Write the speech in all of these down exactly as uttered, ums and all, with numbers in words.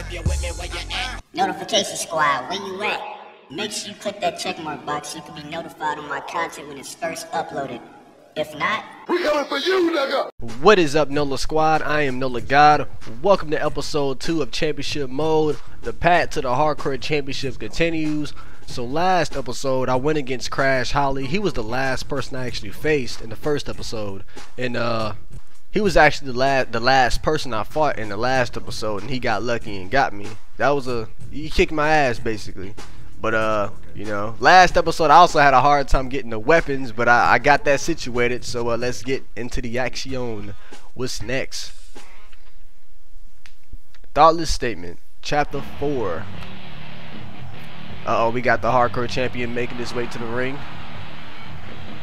if you're with me, where you at? Notification squad, where you at? Make sure you click that checkmark box so you can be notified on my content when it's first uploaded. If not, we coming for you, nigga! What is up, Nola Squad? I am Nola God. Welcome to episode two of Championship Mode. The path to the Hardcore Championship continues. So last episode, I went against Crash Holly. He was the last person I actually faced in the first episode. And, uh... He was actually the last, the last person I fought in the last episode, and he got lucky and got me. That was a... He kicked my ass, basically. But, uh, you know, last episode I also had a hard time getting the weapons, but I, I got that situated. So, uh, let's get into the action. What's next? Thoughtless Statement, Chapter four. Uh-oh, we got the Hardcore Champion making his way to the ring.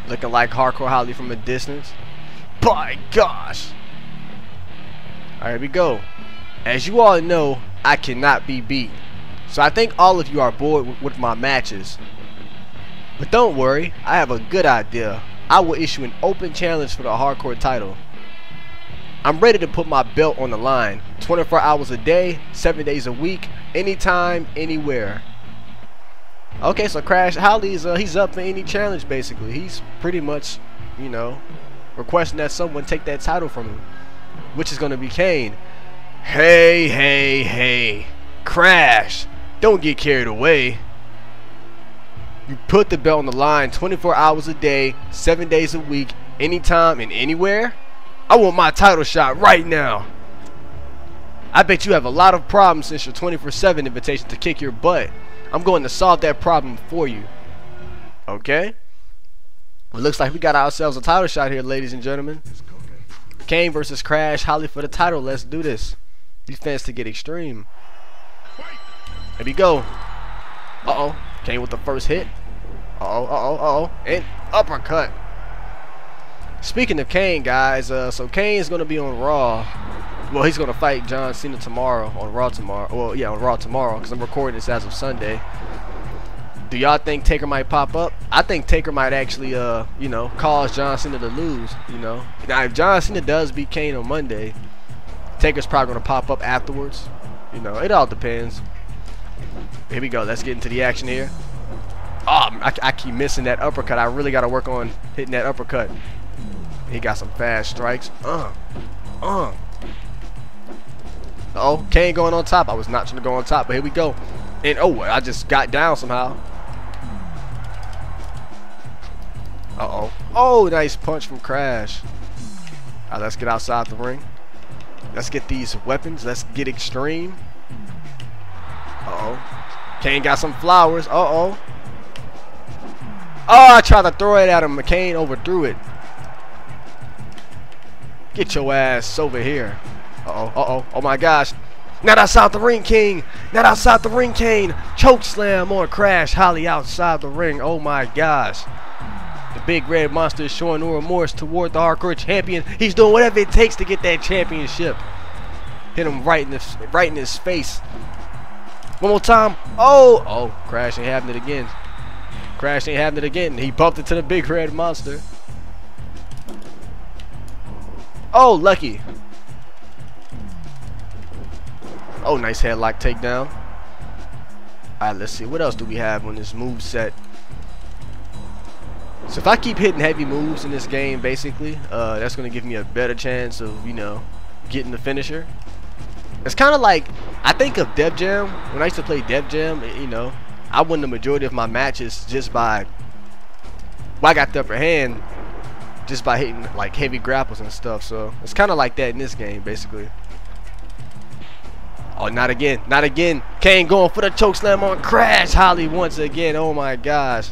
Looking like Hardcore Holly from a distance. By gosh! Alright, here we go. As you all know, I cannot be beat. So I think all of you are bored with my matches. But don't worry, I have a good idea. I will issue an open challenge for the Hardcore title. I'm ready to put my belt on the line. twenty-four hours a day, seven days a week, anytime, anywhere. Okay, so Crash Holly's uh, he's up for any challenge, basically. He's pretty much, you know, requesting that someone take that title from him, which is going to be Kane. Hey, hey, hey, Crash, don't get carried away. You put the belt on the line twenty-four hours a day, seven days a week, anytime and anywhere? I want my title shot right now. I bet you have a lot of problems since your twenty-four seven invitation to kick your butt. I'm going to solve that problem for you. Okay? It looks like we got ourselves a title shot here, ladies and gentlemen. Kane versus Crash Holly for the title. Let's do this. These fans to get extreme. Here we go. Uh-oh. Kane with the first hit. Uh-oh, uh-oh, uh-oh. And uppercut. Speaking of Kane, guys, uh, so Kane's going to be on Raw. Well, he's going to fight John Cena tomorrow on Raw tomorrow. Well, yeah, on Raw tomorrow because I'm recording this as of Sunday. Do y'all think Taker might pop up? I think Taker might actually, uh, you know, cause John Cena to lose, you know. Now, if John Cena does beat Kane on Monday, Taker's probably going to pop up afterwards. You know, it all depends. Here we go. Let's get into the action here. Oh, I, I keep missing that uppercut. I really got to work on hitting that uppercut. He got some fast strikes. Uh, uh. Uh-oh, Kane going on top. I was not trying to go on top, but here we go. And, oh, I just got down somehow. Uh-oh. Oh, nice punch from Crash. All right, let's get outside the ring. Let's get these weapons. Let's get extreme. Uh-oh. Kane got some flowers. Uh-oh. Oh, I tried to throw it at him. McCain overthrew it. Get your ass over here. Uh-oh. Uh-oh. Oh, my gosh. Not outside the ring, King. Not outside the ring, Kane. Choke slam on Crash Holly outside the ring. Oh, my gosh. The big red monster is showing no remorse toward the Hardcore Champion. He's doing whatever it takes to get that championship. Hit him right in, the, right in his face. One more time. Oh, oh, Crash ain't having it again. Crash ain't having it again. He bumped into the big red monster. Oh, lucky. Oh, nice headlock takedown. Alright, let's see. What else do we have on this move set? So if I keep hitting heavy moves in this game, basically, uh, that's going to give me a better chance of, you know, getting the finisher. It's kind of like, I think of Dev Jam. When I used to play Dev Jam, you know, I won the majority of my matches just by, well, I got the upper hand just by hitting, like, heavy grapples and stuff. So it's kind of like that in this game, basically. Oh, not again. Not again. Kane going for the chokeslam on Crash Holly once again. Oh, my gosh.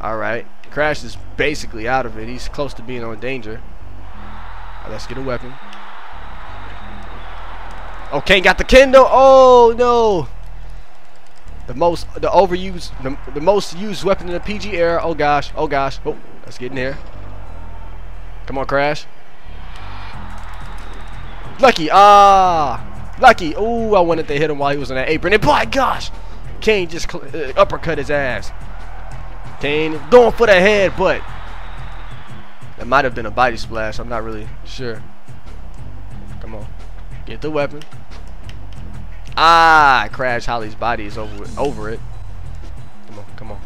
All right. Crash is basically out of it. He's close to being on danger. Right, let's get a weapon. Oh, Kane got the Kindle. Oh, no. The most, the overused, the, the most used weapon in the P G era. Oh, gosh. Oh, gosh. Oh, let's get in there. Come on, Crash. Lucky. Ah. Lucky. Ooh, I wanted to hit him while he was on that apron. And by gosh, Kane just uppercut his ass. Kane going for the headbutt. That might have been a body splash. I'm not really sure. Come on. Get the weapon. Ah, Crash Holly's body is over it, over it. Come on, come on,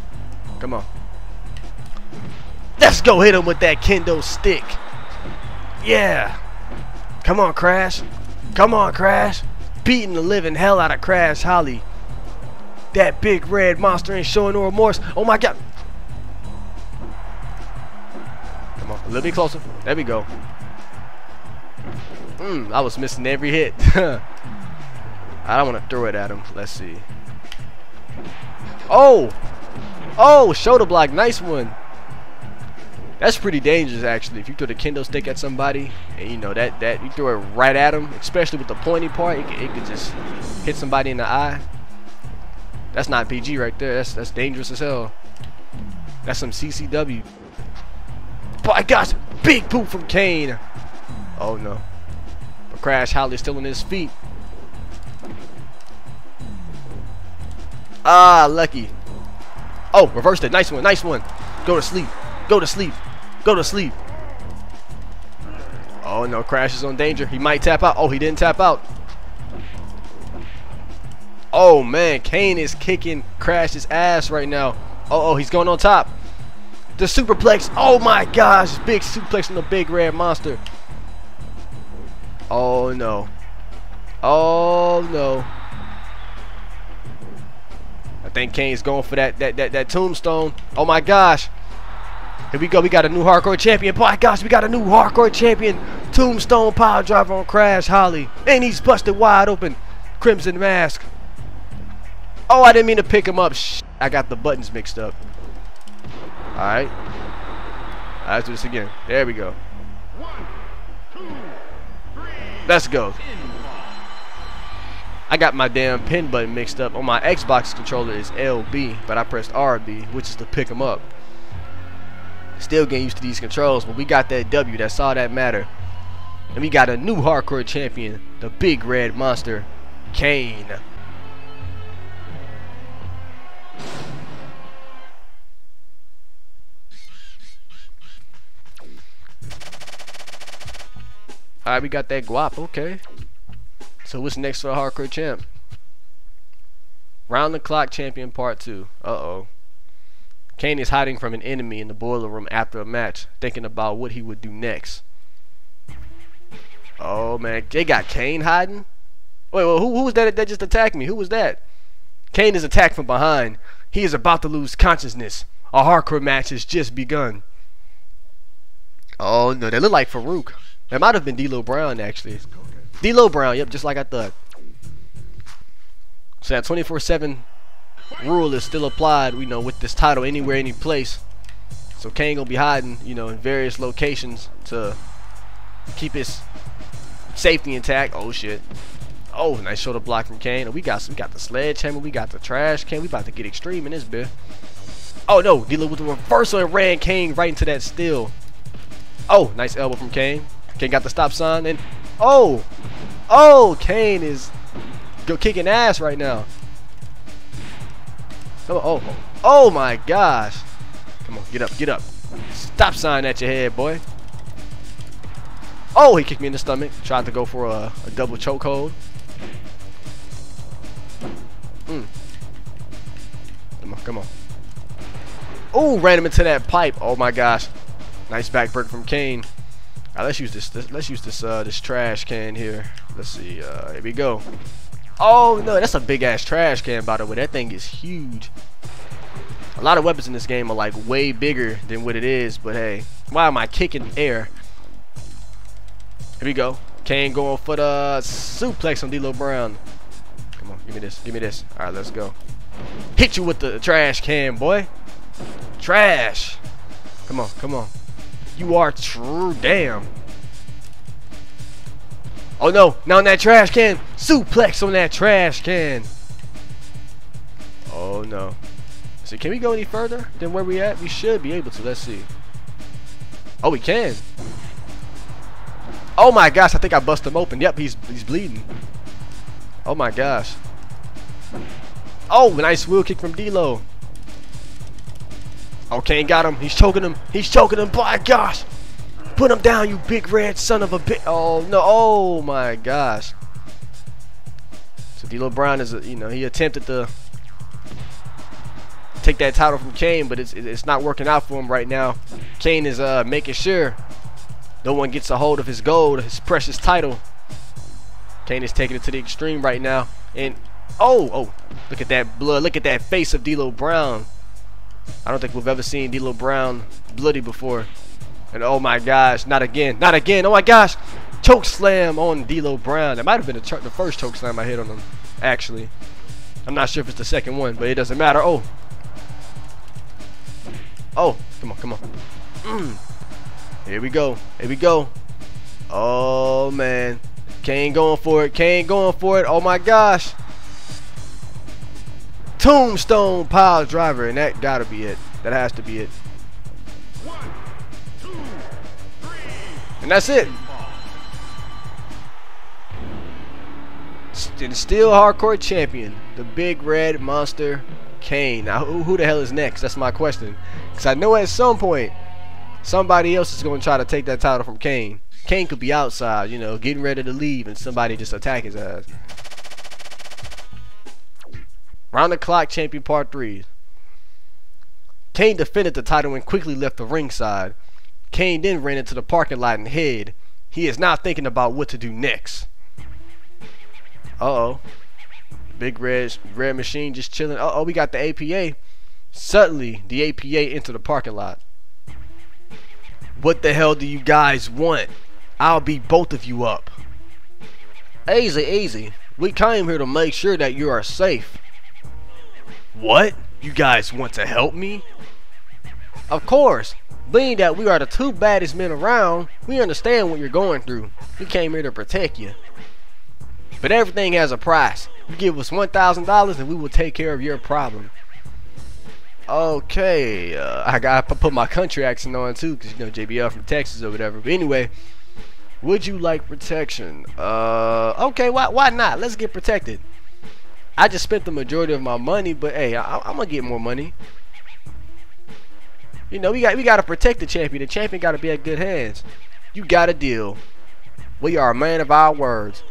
come on. Let's go hit him with that kendo stick. Yeah. Come on, Crash. Come on, Crash. Beating the living hell out of Crash Holly. That big red monster ain't showing no remorse. Oh my God. Come on, a little bit closer. There we go. Mm, I was missing every hit. I don't want to throw it at him. Let's see. Oh! Oh, shoulder block. Nice one. That's pretty dangerous, actually. If you throw the kendo stick at somebody, and you know that that you throw it right at them, especially with the pointy part, it could, it could just hit somebody in the eye. That's not P G right there. That's that's dangerous as hell. That's some C C W. But I got big boot from Kane. Oh no! But Crash Holly's still on his feet. Ah, lucky. Oh, reversed it. Nice one. Nice one. Go to sleep. Go to sleep. Go to sleep. Oh no, Crash is on danger. He might tap out. Oh, he didn't tap out. Oh man, Kane is kicking Crash's ass right now. Oh, oh, he's going on top. The superplex. Oh my gosh, big suplex on the big red monster. Oh no. Oh no. I think Kane's going for that that that that tombstone. Oh my gosh. Here we go, we got a new hardcore champion. Boy, gosh, we got a new hardcore champion. Tombstone power driver on Crash Holly. And he's busted wide open. Crimson Mask. Oh, I didn't mean to pick him up. Shh, I got the buttons mixed up. Alright. Let's do this again. There we go. One, two, three. Let's go. I got my damn pin button mixed up. On my Xbox controller is L B, but I pressed R B, which is to pick him up. Still getting used to these controls, but we got that W. That's all that matter. And we got a new hardcore champion, the big red monster, Kane. Alright, we got that guap. Okay. So what's next for a hardcore champ? Round the clock champion part two. Uh-oh. Kane is hiding from an enemy in the boiler room after a match, thinking about what he would do next. Oh man, they got Kane hiding? Wait, well, who, who was that that just attacked me? Who was that? Kane is attacked from behind. He is about to lose consciousness. A hardcore match has just begun. Oh no, they look like Farooq. That might have been D'Lo Brown, actually. D'Lo Brown, yep, just like I thought. So that twenty-four seven rule is still applied, you know, with this title, anywhere, any place. So Kane gonna be hiding, you know, in various locations to keep his safety intact. Oh shit! Oh, nice shoulder block from Kane. We got, we got the sledgehammer, we got the trash can. We about to get extreme in this bit. Oh no! D'Lo with the reversal and ran Kane right into that still. Oh, nice elbow from Kane. Kane got the stop sign and oh, oh, Kane is go kicking ass right now. Oh, oh, oh my gosh. Come on, get up, get up. Stop sign at your head, boy. Oh, he kicked me in the stomach. Tried to go for a, a double chokehold. Mm. Come on, come on. Oh, ran him into that pipe. Oh my gosh. Nice backbreak from Kane. All right, let's use this, this. Let's use this. Uh, this trash can here. Let's see. Uh, here we go. Oh no, that's a big ass trash can, by the way. That thing is huge. A lot of weapons in this game are like way bigger than what it is, but hey, why am I kicking air? Here we go. Kane going for the suplex on D'Lo Brown. Come on, give me this, give me this. Alright, let's go. Hit you with the trash can, boy. Trash. Come on, come on. You are true damn. Oh no, not on that trash can. Suplex on that trash can. Oh no. So can we go any further than where we at? We should be able to. Let's see. Oh, we can. Oh my gosh, I think I bust him open. Yep, he's he's bleeding. Oh my gosh. Oh, nice wheel kick from D'Lo. Oh, Kane got him. He's choking him. He's choking him. By gosh. Put him down, you big red son of a bitch. Oh no. Oh my gosh. So D'Lo Brown is, a, you know, he attempted to take that title from Kane, but it's it's not working out for him right now. Kane is uh, making sure no one gets a hold of his gold, his precious title. Kane is taking it to the extreme right now, and oh, oh, look at that blood! Look at that face of D'Lo Brown. I don't think we've ever seen D'Lo Brown bloody before. And oh my gosh, not again, not again! Oh my gosh, choke slam on D'Lo Brown. That might have been the, the first choke slam I hit on him. Actually, I'm not sure if it's the second one, but it doesn't matter. Oh, oh, come on, come on. Mm. Here we go, here we go. Oh man, Kane going for it, Kane going for it. Oh my gosh. Tombstone pile driver, and that gotta be it. That has to be it. One, two, three, and that's it. And still hardcore champion, the big red monster, Kane. Now, who, who the hell is next? That's my question. Because I know at some point, somebody else is going to try to take that title from Kane. Kane could be outside, you know, getting ready to leave, and somebody just attack his ass. Round the Clock Champion Part three. Kane defended the title and quickly left the ringside. Kane then ran into the parking lot and hid. He is now thinking about what to do next. Uh-oh. Big red, red machine just chilling. Uh-oh, we got the A P A. Suddenly, the A P A entered the parking lot. What the hell do you guys want? I'll beat both of you up. Easy, easy. We came here to make sure that you are safe. What? You guys want to help me? Of course. Being that we are the two baddest men around, we understand what you're going through. We came here to protect you. But everything has a price. You give us one thousand dollars and we will take care of your problem. Okay. Uh, I got to put my country accent on too, because you know J B L from Texas or whatever. But anyway, would you like protection? Uh, okay, why, why not? Let's get protected. I just spent the majority of my money, but hey, I, I'm gonna get more money. You know, we got we gotta protect the champion. The champion gotta be at good hands. You got a deal. We are a man of our words.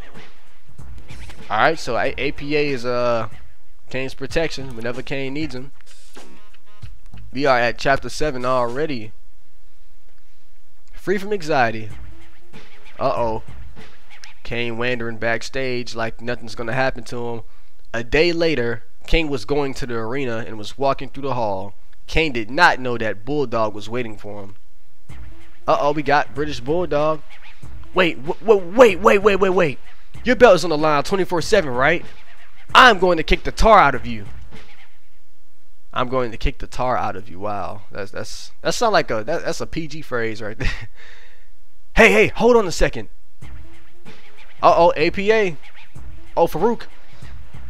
All right, so A P A is uh Kane's protection whenever Kane needs him. We are at chapter seven already. Free from anxiety. Uh oh. Kane wandering backstage like nothing's gonna happen to him. A day later, Kane was going to the arena and was walking through the hall. Kane did not know that Bulldog was waiting for him. Uh-oh, we got British Bulldog. Wait, wait, wait, wait, wait, wait. Your belt is on the line twenty-four seven, right? I'm going to kick the tar out of you. I'm going to kick the tar out of you. Wow, that's that's that sounds like a that, that's a P G phrase right there. Hey, hey, hold on a second. Uh-oh, A P A. Oh, Farooq.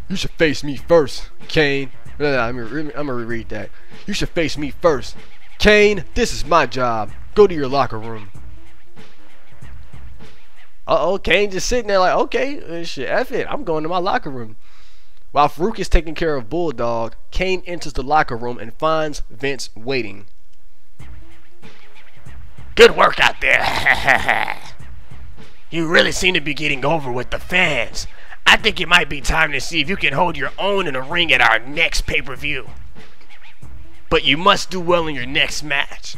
You should face me first, Kane. No, no, I'm gonna reread that. You should face me first, Kane. This is my job. Go to your locker room. Uh-oh, Kane just sitting there like, okay, shit, F it. I'm going to my locker room. While Farooq is taking care of Bulldog, Kane enters the locker room and finds Vince waiting. Good work out there. You really seem to be getting over with the fans. I think it might be time to see if you can hold your own in a ring at our next pay-per-view. But you must do well in your next match.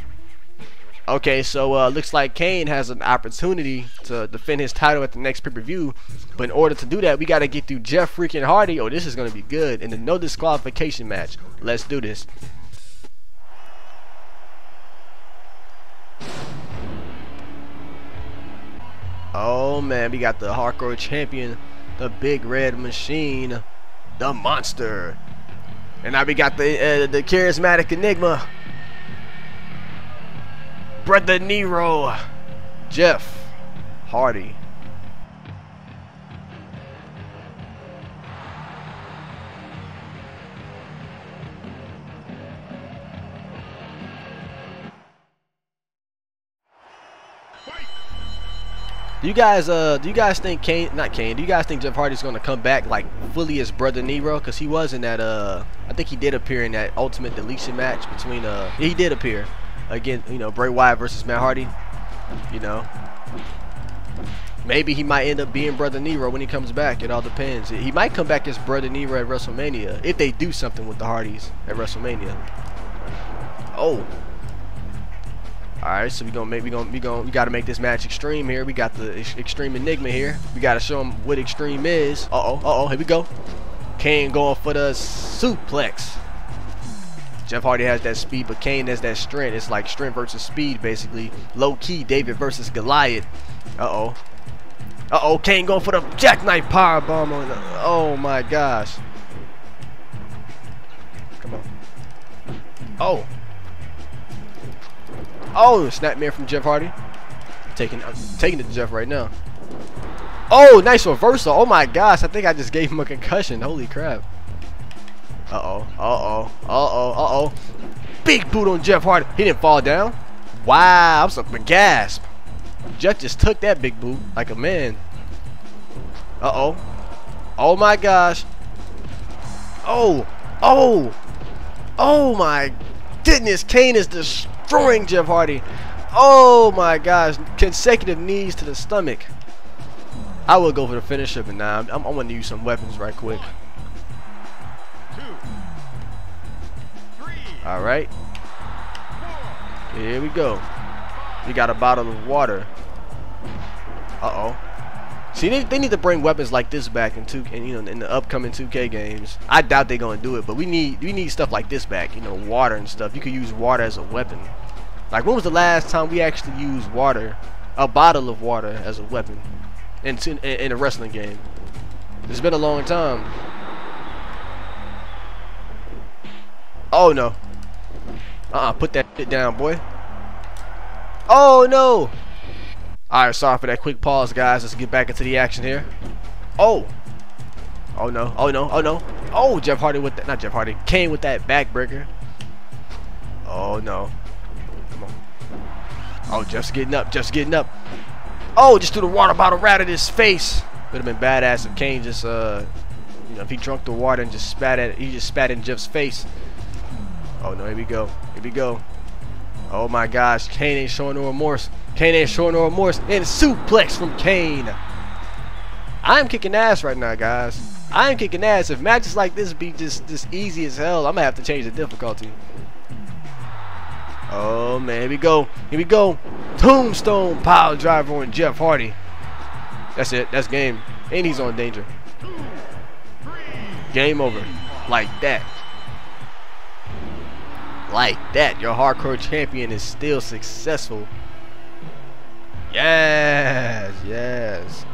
Okay, so uh, looks like Kane has an opportunity to defend his title at the next pay-per-view. But in order to do that, we got to get through Jeff freaking Hardy. Oh, this is going to be good. In the no disqualification match. Let's do this. Oh, man, we got the hardcore champion. The big red machine, the monster, and now we got the uh, the charismatic enigma, Brother Nero, Jeff Hardy. Do you guys, uh, do you guys think Kane, not Kane, do you guys think Jeff Hardy's going to come back like fully as Brother Nero? Because he was in that, uh, I think he did appear in that Ultimate Deletion match between, uh, he did appear again, you know, Bray Wyatt versus Matt Hardy, you know. Maybe he might end up being Brother Nero when he comes back. It all depends. He might come back as Brother Nero at WrestleMania if they do something with the Hardys at WrestleMania. Oh. Alright, so we gonna make we gonna we gonna we gotta make this match extreme here. We got the ex extreme enigma here. We gotta show him what extreme is. Uh oh, uh oh, here we go. Kane going for the suplex. Jeff Hardy has that speed, but Kane has that strength. It's like strength versus speed, basically. Low key, David versus Goliath. Uh oh, uh oh, Kane going for the jackknife powerbomb on the, oh my gosh. Come on. Oh. Oh, snapmare from Jeff Hardy. Taking, I'm taking it to Jeff right now. Oh, nice reversal. Oh my gosh, I think I just gave him a concussion. Holy crap. Uh-oh, uh-oh, uh-oh, uh-oh. Big boot on Jeff Hardy. He didn't fall down. Wow, I'm so gasp. Jeff just took that big boot like a man. Uh-oh. Oh my gosh. Oh, oh, oh my goodness. Kane is destroyed. Destroying Jeff Hardy. Oh my gosh. Consecutive knees to the stomach. I will go for the finisher, but nah, I'm, I'm gonna use some weapons right quick. Alright. Here we go. We got a bottle of water. Uh oh. See, they, they need to bring weapons like this back in two K, and you know, in the upcoming two K games. I doubt they're gonna do it, but we need we need stuff like this back, you know, water and stuff. You could use water as a weapon. Like, when was the last time we actually used water, a bottle of water, as a weapon in, in, in a wrestling game? It's been a long time. Oh, no. Uh-uh, put that shit down, boy. Oh, no. All right, sorry for that quick pause, guys. Let's get back into the action here. Oh. Oh, no. Oh, no. Oh, no. Oh, Jeff Hardy with that. Not Jeff Hardy. Kane with that backbreaker. Oh, no. Oh, Jeff's getting up, Jeff's getting up. Oh, just threw the water bottle right at his face. Would have been badass if Kane just, uh, you know, if he drunk the water and just spat at it, he just spat in Jeff's face. Oh no, here we go, here we go. Oh my gosh, Kane ain't showing no remorse. Kane ain't showing no remorse, and suplex from Kane. I'm kicking ass right now, guys. I'm kicking ass. If matches like this be just, just easy as hell, I'm gonna have to change the difficulty. Oh man, here we go, here we go. Tombstone pile driver on Jeff Hardy. That's it, that's game. And he's on danger. Game over. Like that. Like that. Your hardcore champion is still successful. Yes, yes.